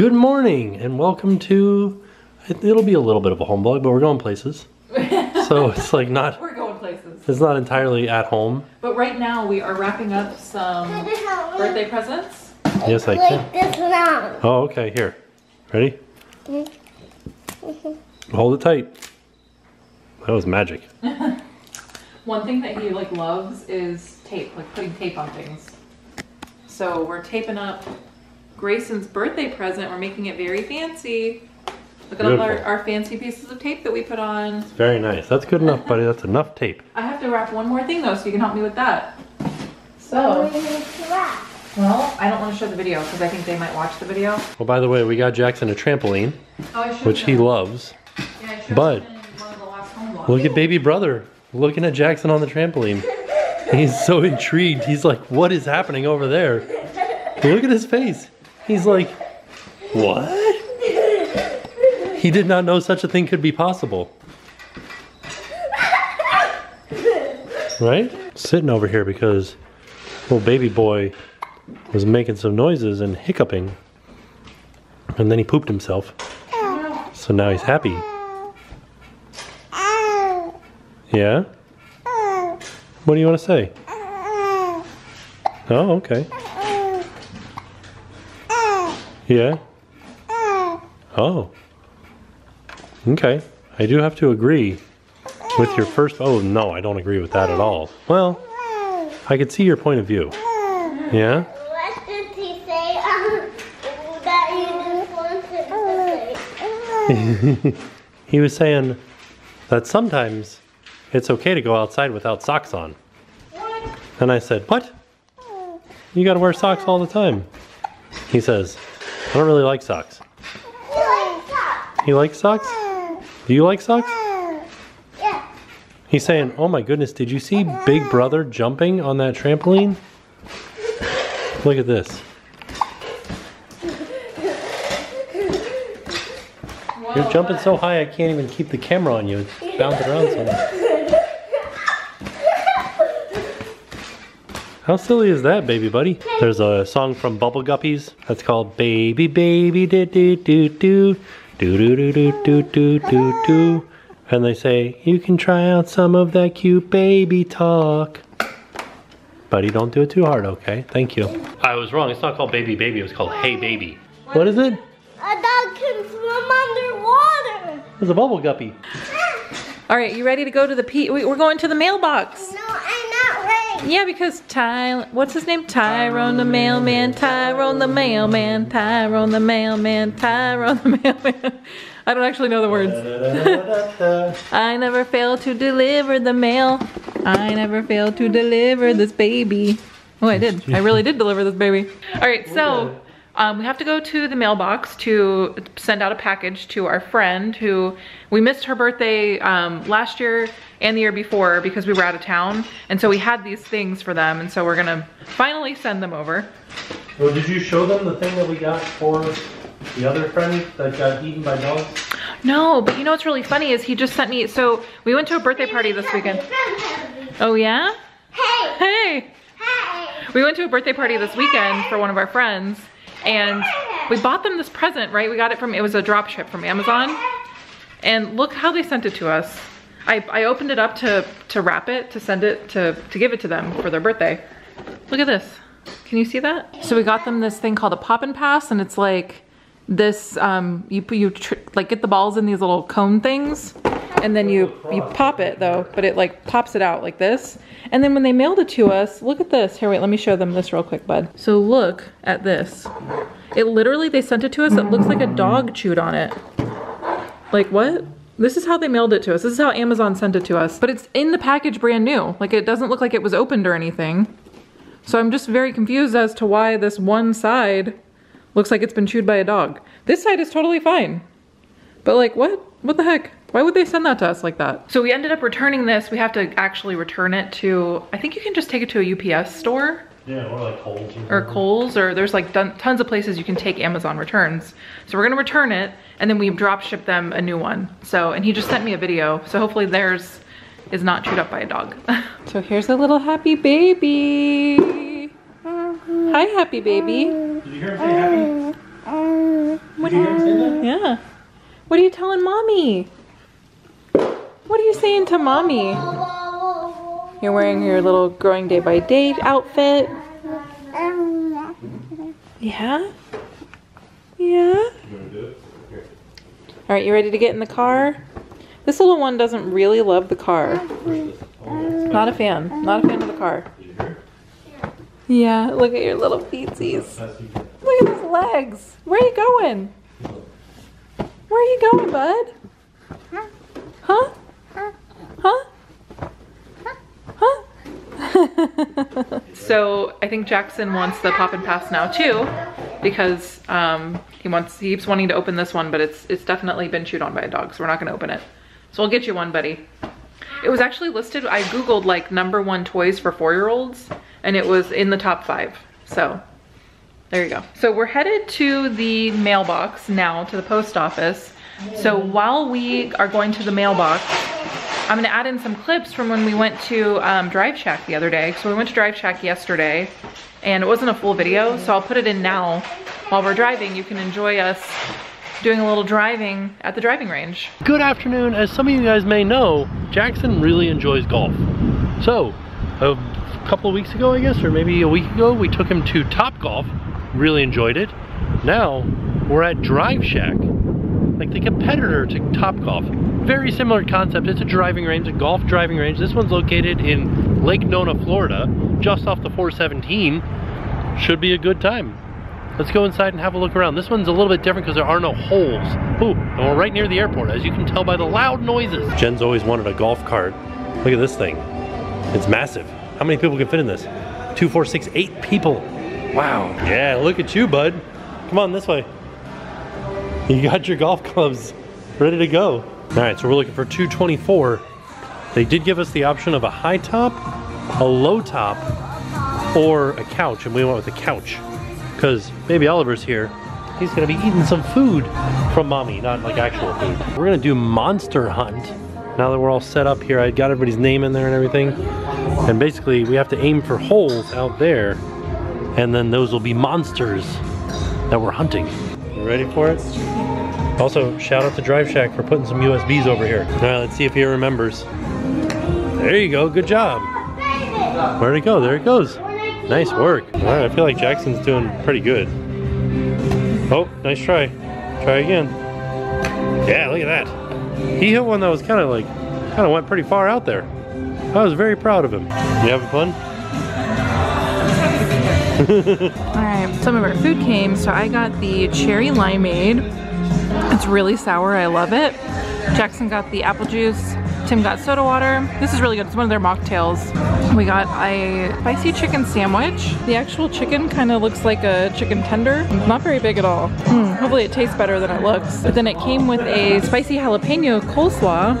Good morning and welcome to, it'll be a little bit of a home vlog, but we're going places. So it's like not, we're going places. It's not entirely at home. But right now we are wrapping up some birthday presents. Yes, I can. This one. Oh, okay, here. Ready? Hold it tight. That was magic. One thing that he like loves is tape, like putting tape on things. So we're taping up Grayson's birthday present. We're making it very fancy. Look at all our fancy pieces of tape that we put on. It's very nice. That's good enough, buddy. That's enough tape. I have to wrap one more thing though, so you can help me with that. So, well, I don't want to show the video because I think they might watch the video. Well, by the way, we got Jackson a trampoline, which he loves. Yeah, I showed him in one of the last home vlogs. Look at baby brother looking at Jackson on the trampoline. He's so intrigued. He's like, what is happening over there? Look at his face. He's like, what? He did not know such a thing could be possible. Right? Sitting over here because little baby boy was making some noises and hiccuping. And then he pooped himself. So now he's happy. Yeah? What do you want to say? Oh, okay. Yeah? Oh. Okay. I do have to agree with your first... Oh, no, I don't agree with that at all. Well, I could see your point of view. Yeah? What did he say? That you didn't want to say. He was saying that sometimes it's okay to go outside without socks on. What? And I said, what? You gotta wear socks all the time. He says, I don't really like socks. He likes socks? Do you like socks? Yeah. He's saying, oh my goodness, did you see Big Brother jumping on that trampoline? Look at this. Whoa, you're jumping so high I can't even keep the camera on you. It's bouncing around so much. How silly is that, baby buddy? There's a song from Bubble Guppies that's called Baby Baby Do Do Do Do Do Do Do Do Do Do Do, and they say you can try out some of that cute baby talk. Buddy, don't do it too hard, okay? Thank you. I was wrong. It's not called Baby Baby. It was called Hey Baby. What is it? A dog can swim underwater. It's a Bubble Guppy. All right, you ready to go to the We're going to the mailbox. No, yeah, because what's his name? Tyrone the mailman, Tyrone the mailman, Tyrone the mailman, Tyrone the mailman. I don't actually know the words. I never fail to deliver the mail. I never fail to deliver this baby. Oh, I did. I really did deliver this baby. All right, so we have to go to the mailbox to send out a package to our friend who, we missed her birthday last year and the year before because we were out of town. And so we had these things for them. And so we're gonna finally send them over. Well, did you show them the thing that we got for the other friend that got eaten by dogs? No, but you know what's really funny is he just sent me, so we went to a birthday party this weekend. Oh yeah? Hey! Hey! Hey! We went to a birthday party this weekend for one of our friends. And we bought them this present, right? We got it from, it was a drop ship from Amazon. And look how they sent it to us. I opened it up to wrap it, to send it, to give it to them for their birthday. Look at this. Can you see that? So we got them this thing called a pop and pass. And it's like this, you get the balls in these little cone things. And then you pop it though, but it like pops it out like this. And then when they mailed it to us, look at this. Here, wait, let me show them this real quick, bud. So look at this. It literally, they sent it to us. It looks like a dog chewed on it. Like what? This is how they mailed it to us. This is how Amazon sent it to us. But it's in the package brand new. Like it doesn't look like it was opened or anything. So I'm just very confused as to why this one side looks like it's been chewed by a dog. This side is totally fine. But like what? What the heck? Why would they send that to us like that? So we ended up returning this. We have to actually return it to, I think you can just take it to a UPS store. Yeah, or like Kohl's. Or Kohl's, or there's like tons of places you can take Amazon returns. So we're gonna return it, and then we drop ship them a new one. So, and he just sent me a video. So hopefully theirs is not chewed up by a dog. So here's a little happy baby. Hi, happy baby. Did you hear him say happy? What you are you? Yeah. What are you telling mommy? What are you saying to mommy? You're wearing your little growing day by day outfit. Yeah. Yeah. All right, you ready to get in the car? This little one doesn't really love the car. Not a fan. Not a fan of the car. Yeah, look at your little feetsies. Look at his legs. Where are you going? Where are you going, bud? Huh? Huh? Huh? So I think Jackson wants the Pop and Pass now too, because he keeps wanting to open this one, but it's definitely been chewed on by a dog, so we're not gonna open it. So we'll get you one, buddy. It was actually listed, I googled like #1 toys for 4-year-olds, and it was in the top 5. So there you go. So we're headed to the mailbox now, to the post office. So while we are going to the mailbox, I'm gonna add in some clips from when we went to Drive Shack the other day. So we went to Drive Shack yesterday, and it wasn't a full video, so I'll put it in now while we're driving. You can enjoy us doing a little driving at the driving range. Good afternoon. As some of you guys may know, Jackson really enjoys golf. So a couple of weeks ago, I guess, or maybe a week ago, we took him to Topgolf, really enjoyed it. Now we're at Drive Shack, like the competitor to Topgolf. Very similar concept. It's a driving range, a golf driving range. This one's located in Lake Nona, Florida, just off the 417. Should be a good time. Let's go inside and have a look around. This one's a little bit different because there are no holes. Ooh, and we're right near the airport, as you can tell by the loud noises. Jen's always wanted a golf cart. Look at this thing. It's massive. How many people can fit in this? 2, 4, 6, 8 people. Wow. Yeah, look at you, bud. Come on this way. You got your golf clubs ready to go. All right, so we're looking for 224. They did give us the option of a high top, a low top, or a couch, and we went with the couch because baby Oliver's here. He's gonna be eating some food from mommy, not like actual food. We're gonna do Monster Hunt. Now that we're all set up here, I got everybody's name in there and everything. And basically we have to aim for holes out there, and then those will be monsters that we're hunting. You ready for it? Also, shout out to Drive Shack for putting some USBs over here. All right, let's see if he remembers. There you go, good job. Where'd it go? There it goes. Nice work. All right, I feel like Jackson's doing pretty good. Oh, nice try. Try again. Yeah, look at that. He hit one that was kind of went pretty far out there. I was very proud of him. You having fun? All right, some of our food came, so I got the cherry limeade. It's really sour, I love it. Jackson got the apple juice, Tim got soda water. This is really good, it's one of their mocktails. We got a spicy chicken sandwich. The actual chicken kind of looks like a chicken tender. It's not very big at all. Hopefully it tastes better than it looks. But then it came with a spicy jalapeno coleslaw.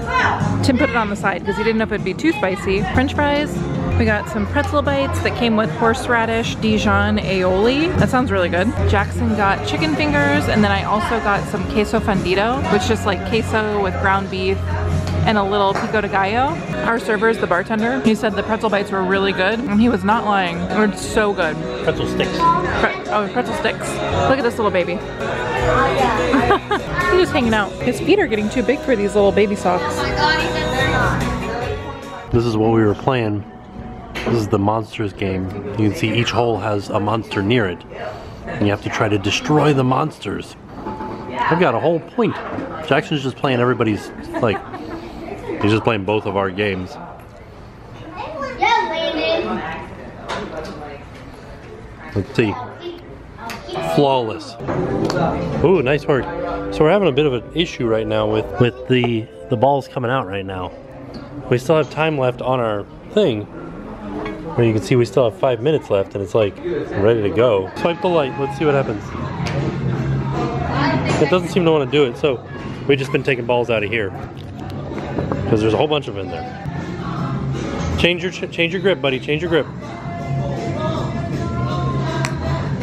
Tim put it on the side because he didn't know if it'd be too spicy. French fries. We got some pretzel bites that came with horseradish Dijon aioli. That sounds really good. Jackson got chicken fingers, and then I also got some queso fundido, which is just like queso with ground beef and a little pico de gallo. Our server is the bartender. He said the pretzel bites were really good, and he was not lying. They were so good. Pretzel sticks. Pretzel sticks. Look at this little baby. He's just hanging out. His feet are getting too big for these little baby socks. This is what we were playing. This is the monsters game. You can see each hole has a monster near it, and you have to try to destroy the monsters. I've got a whole point. Jackson's just playing everybody's, like, he's just playing both of our games. Let's see. Flawless. Ooh, nice work. So we're having a bit of an issue right now with the balls coming out right now. We still have time left on our thing. Well, you can see we still have 5 minutes left, and it's like ready to go. Swipe the light, let's see what happens. It doesn't seem to want to do it, so we've just been taking balls out of here because there's a whole bunch of them in there. Change your grip, buddy, change your grip.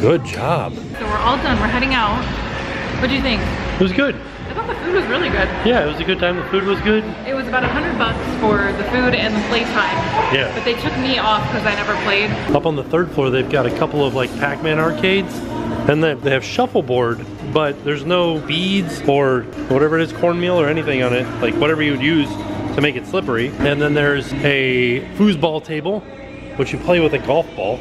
Good job. So we're all done, we're heading out. What'd you think? It was good. I thought the food was really good. Yeah, it was a good time. The food was good. It was about $100 for the food and the play time. Yeah. But they took me off because I never played. Up on the 3rd floor, they've got a couple of like Pac-Man arcades. And they have shuffleboard, but there's no beads or whatever it is, cornmeal or anything on it, like whatever you would use to make it slippery. And then there's a foosball table, which you play with a golf ball.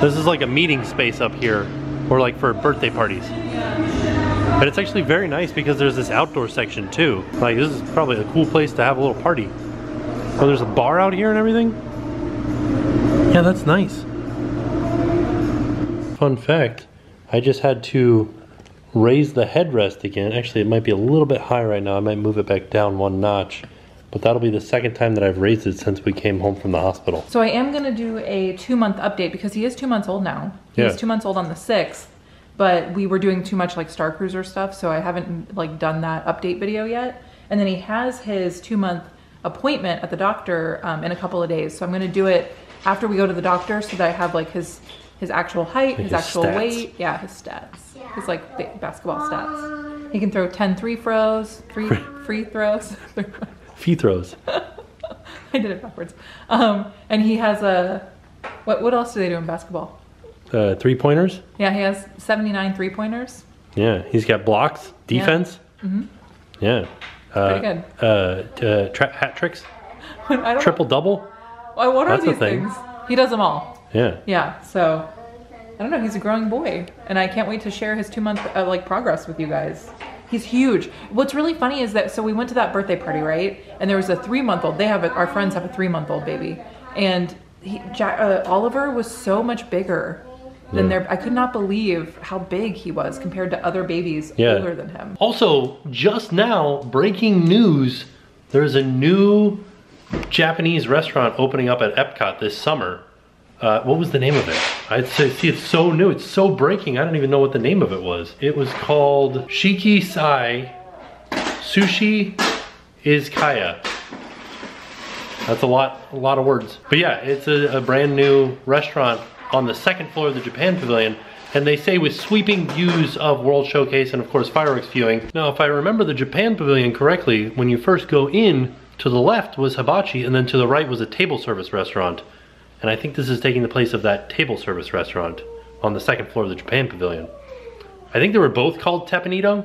This is like a meeting space up here, or like for birthday parties. And it's actually very nice because there's this outdoor section too. Like, this is probably a cool place to have a little party. Oh, there's a bar out here and everything? Yeah, that's nice. Fun fact, I just had to raise the headrest again. Actually, it might be a little bit high right now. I might move it back down one notch. But that'll be the second time that I've raised it since we came home from the hospital. So I am gonna do a 2-month update because he is 2 months old now. He was 2 months old on the 6th, but we were doing too much like Star Cruiser stuff, so I haven't like done that update video yet. And then he has his 2-month appointment at the doctor in a couple of days. So I'm gonna do it after we go to the doctor so that I have like his actual height, his actual stats. Weight. Yeah, his stats. His like basketball stats. He can throw 10 free throws. Free throws. I did it backwards. And he has a, what else do they do in basketball? Three-pointers? Yeah, he has 79 three-pointers. Yeah, he's got blocks, defense. Yeah. Mm-hmm. Yeah. Pretty good. Hat tricks. Triple-double. What are these things? He does them all. Yeah. Yeah, so, I don't know, he's a growing boy. And I can't wait to share his 2-month like progress with you guys. He's huge. What's really funny is that, so we went to that birthday party, right? And there was a 3-month-old. They have, our friends have a 3-month-old baby. And Oliver was so much bigger than I could not believe how big he was compared to other babies older than him. Also, just now, breaking news, there's a new Japanese restaurant opening up at Epcot this summer. What was the name of it? I'd say, see, it's so new, it's so breaking, I don't even know what the name of it was. It was called Shiki Sai Sushi Izakaya. That's a lot of words. But yeah, it's a brand new restaurant on the 2nd floor of the Japan Pavilion. And they say with sweeping views of World Showcase and of course fireworks viewing. Now, if I remember the Japan Pavilion correctly, when you first go in, to the left was hibachi and then to the right was a table service restaurant. And I think this is taking the place of that table service restaurant on the 2nd floor of the Japan Pavilion. I think they were both called Teppanito.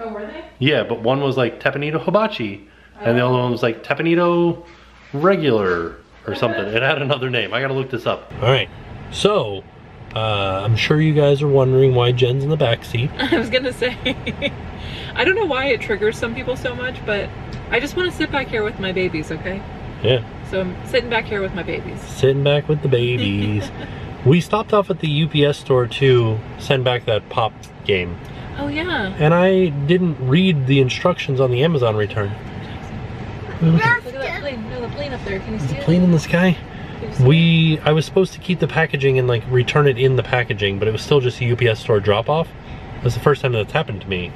Oh, were they? Yeah, but one was like Teppanito Hibachi, and the other one was like Teppanito Regular or something. It had another name. I gotta look this up. All right, so I'm sure you guys are wondering why Jen's in the back seat. I was gonna say, I don't know why it triggers some people so much, but I just want to sit back here with my babies, okay? Yeah. So I'm sitting back here with my babies. Sitting back with the babies. We stopped off at the UPS store to send back that Pop game. Oh yeah. And I didn't read the instructions on the Amazon return. Look at that plane. No, the plane up there. Can you see it? The plane in the sky? I was supposed to keep the packaging and like return it in the packaging, but it was still just a UPS store drop off. That's the first time that's happened to me.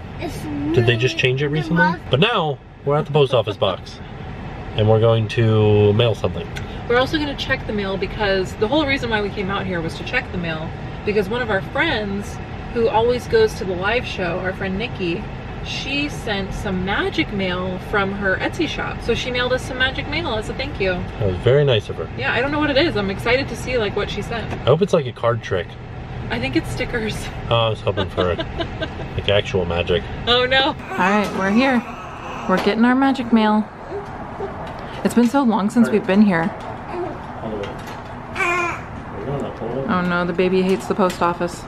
Did they just change it recently? But now we're at the post office box. And we're going to mail something. We're also going to check the mail because the whole reason why we came out here was to check the mail because one of our friends who always goes to the live show, our friend Nikki, she sent some magic mail from her Etsy shop. So she mailed us some magic mail as a thank you. That was very nice of her. Yeah, I don't know what it is. I'm excited to see like what she sent. I hope it's like a card trick. I think it's stickers. Oh, I was hoping for like actual magic. Oh no. All right, we're here. We're getting our magic mail. It's been so long since we've been here. Oh no, the baby hates the post office.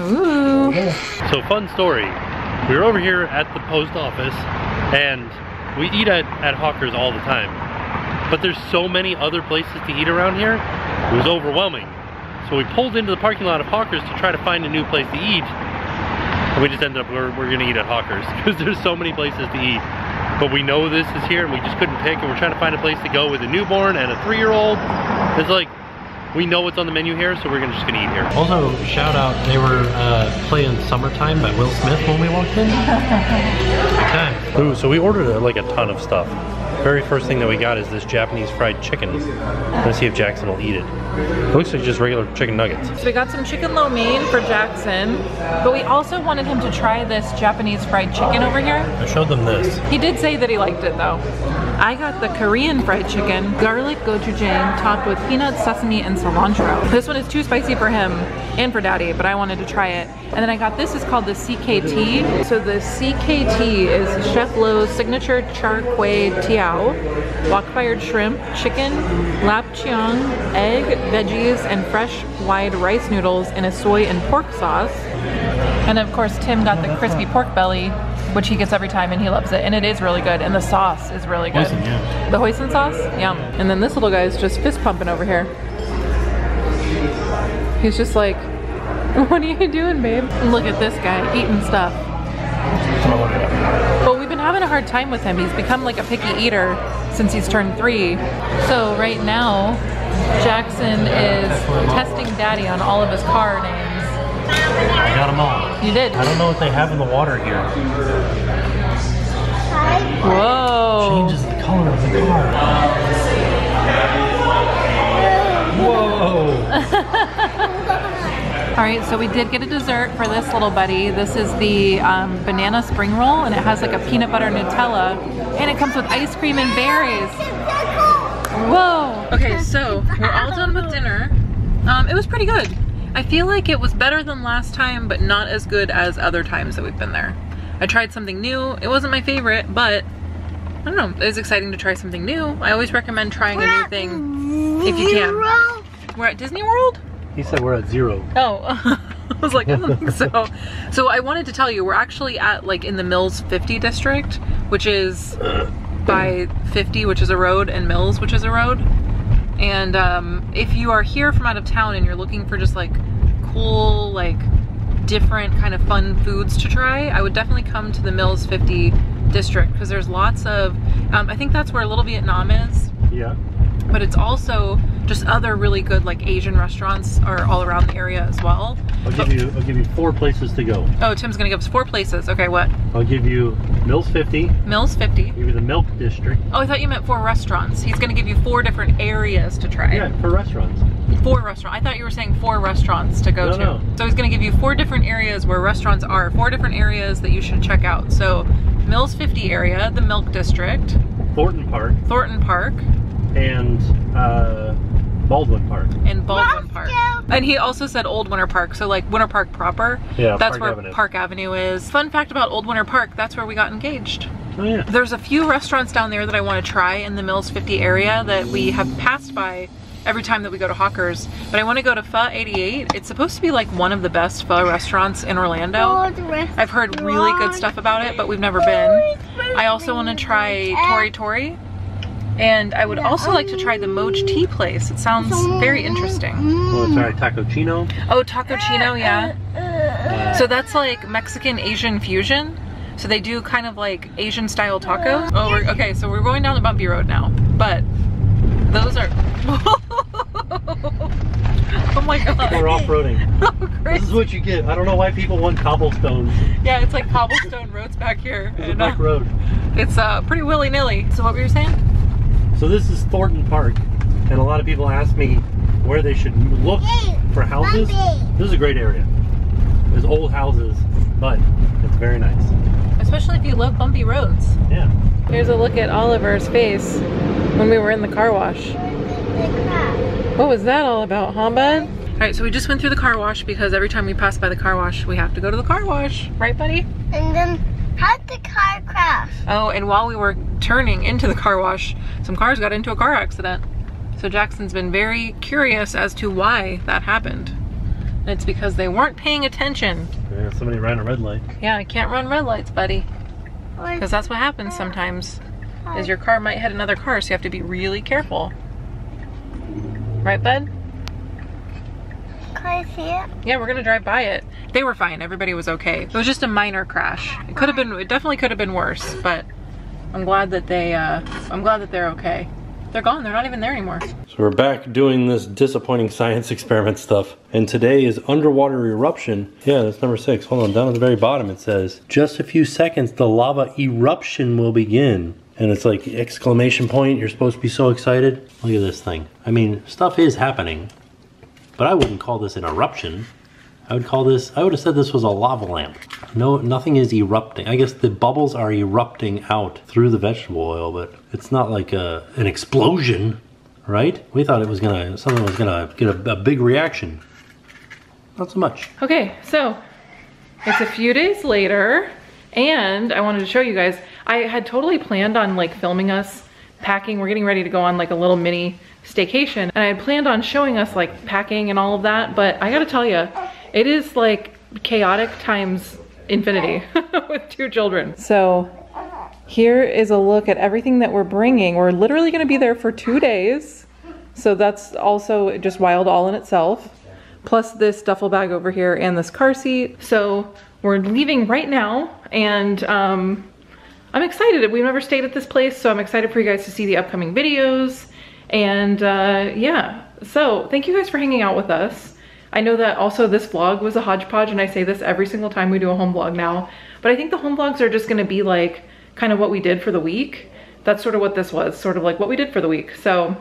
Ooh. So fun story. We were over here at the post office and we eat at Hawkers all the time. But there's so many other places to eat around here, it was overwhelming. So we pulled into the parking lot of Hawkers to try to find a new place to eat. And we just ended up, we're gonna eat at Hawkers because there's so many places to eat. But we know this is here and we just couldn't pick and we're trying to find a place to go with a newborn and a 3-year-old. It's like, we know what's on the menu here, so we're just gonna eat here. Also, shout out, they were playing Summertime by Will Smith when we walked in. Okay. Ooh, so we ordered like a ton of stuff. Very first thing that we got is this Japanese fried chicken. Let's see if Jackson will eat it. It looks like just regular chicken nuggets. So we got some chicken lo mein for Jackson, but we also wanted him to try this Japanese fried chicken over here. I showed them this. He did say that he liked it though. I got the Korean fried chicken, garlic gochujang topped with peanuts, sesame, and cilantro. This one is too spicy for him and for Daddy, but I wanted to try it. And then I got this, is called the CKT. So the CKT is Chef Lo's signature char kway tiao, wok-fired shrimp, chicken, lap cheong, egg, veggies, and fresh wide rice noodles in a soy and pork sauce. And of course, Tim got the crispy pork belly, which he gets every time and he loves it. And it is really good, and the sauce is really good. Hoisin, yeah. The hoisin sauce, yum. And then this little guy is just fist pumping over here. He's just like, what are you doing, babe? And look at this guy, eating stuff. But we've been having a hard time with him. He's become like a picky eater since he's turned 3. So right now, Jackson is testing Daddy on all of his car names. I got them all. You did? I don't know what they have in the water here. Whoa. Changes the color of the car. Whoa. All right, so we did get a dessert for this little buddy. This is the banana spring roll, and it has like a peanut butter Nutella, and it comes with ice cream and berries. Whoa. Okay, so we're all done with dinner. It was pretty good. I feel like it was better than last time, but not as good as other times that we've been there. I tried something new. It wasn't my favorite, but I don't know. It was exciting to try something new. I always recommend trying a new thing if you can. We're at Disney World? He said we're at 0. Oh, I was like, I don't think so. So I wanted to tell you, we're actually at like in the Mills 50 district, which is by 50, which is a road, and Mills, which is a road. And if you are here from out of town and you're looking for just like cool, like different kind of fun foods to try, I would definitely come to the Mills 50 district because there's lots of, I think that's where Little Vietnam is. Yeah. But it's also just other really good like Asian restaurants are all around the area as well. I'll give you 4 places to go. Oh, Tim's gonna give us 4 places. Okay, what? I'll give you Mills 50. Mills 50. I'll give you the Milk District. Oh, I thought you meant 4 restaurants. He's gonna give you 4 different areas to try. Yeah, 4 restaurants. 4 restaurants. I thought you were saying 4 restaurants to go to. No. So he's gonna give you 4 different areas where restaurants are, 4 different areas that you should check out. So Mills 50 area, the Milk District. Thornton Park. Thornton Park. And Baldwin Park. And Baldwin Park. And he also said Old Winter Park, so like Winter Park proper. Yeah, that's where Park Avenue is. Fun fact about Old Winter Park, that's where we got engaged. Oh yeah. There's a few restaurants down there that I want to try in the Mills 50 area that we have passed by every time that we go to Hawkers, but I want to go to Pho 88. It's supposed to be like one of the best pho restaurants in Orlando. I've heard really good stuff about it, but we've never been. I also want to try Tori Tori. And I would also like to try the Moj Tea place. It sounds very interesting. Oh, sorry, Taco Chino. Oh, Taco Chino, yeah. So that's like Mexican-Asian fusion. So they do kind of like Asian-style tacos. Oh, okay, so we're going down the bumpy road now. But those are... Oh my god. We're off-roading. Oh, great. This is what you get. I don't know why people want cobblestones. Yeah, it's like cobblestone roads back here. It's a back road. It's pretty willy-nilly. So what were you saying? So this is Thornton Park, and a lot of people ask me where they should look for houses. This is a great area. There's old houses, but it's very nice. Especially if you love bumpy roads. Yeah. Here's a look at Oliver's face when we were in the car wash. What was that all about, huh, bud? All right, so we just went through the car wash because every time we pass by the car wash, we have to go to the car wash. Right, buddy? And then how'd the car crash? Oh, and while we were turning into the car wash, some cars got into a car accident. So Jackson's been very curious as to why that happened. And it's because they weren't paying attention. Yeah, somebody ran a red light. Yeah, I can't run red lights, buddy. Because that's what happens sometimes, is your car might hit another car, so you have to be really careful. Right, bud? Can I see it? Yeah, we're gonna drive by it. They were fine, everybody was okay. It was just a minor crash. It could have been, it definitely could have been worse, but I'm glad that they, I'm glad that they're okay. They're gone, they're not even there anymore. So we're back doing this disappointing science experiment stuff. And today is underwater eruption. Yeah, that's number 6. Hold on, down at the very bottom it says, just a few seconds, the lava eruption will begin. And it's like exclamation point, you're supposed to be so excited. Look at this thing. I mean, stuff is happening. But I wouldn't call this an eruption. I would call this, I would have said this was a lava lamp. No, nothing is erupting. I guess the bubbles are erupting out through the vegetable oil, but it's not like an explosion, right? We thought it was gonna, something was gonna get a big reaction. Not so much. Okay, so it's a few days later, and I wanted to show you guys, I had totally planned on like filming us packing. We're getting ready to go on like a little mini staycation, and I had planned on showing us like packing and all of that, but I gotta tell you, it is like chaotic times infinity with two children. So here is a look at everything that we're bringing. We're literally gonna be there for 2 days. So that's also just wild all in itself. Plus this duffel bag over here and this car seat. So we're leaving right now, and I'm excited. We've never stayed at this place, so I'm excited for you guys to see the upcoming videos. And yeah, so thank you guys for hanging out with us. I know that also this vlog was a hodgepodge, and I say this every single time we do a home vlog now, but I think the home vlogs are just gonna be like kind of what we did for the week. That's sort of what this was, sort of like what we did for the week. So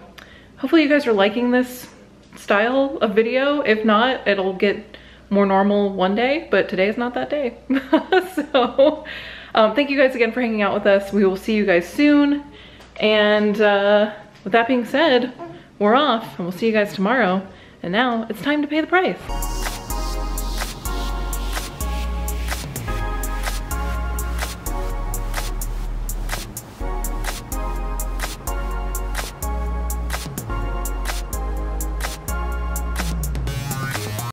hopefully you guys are liking this style of video. If not, it'll get more normal one day, but today is not that day. So thank you guys again for hanging out with us. We will see you guys soon. And with that being said, we're off, and we'll see you guys tomorrow. And now it's time to pay the price.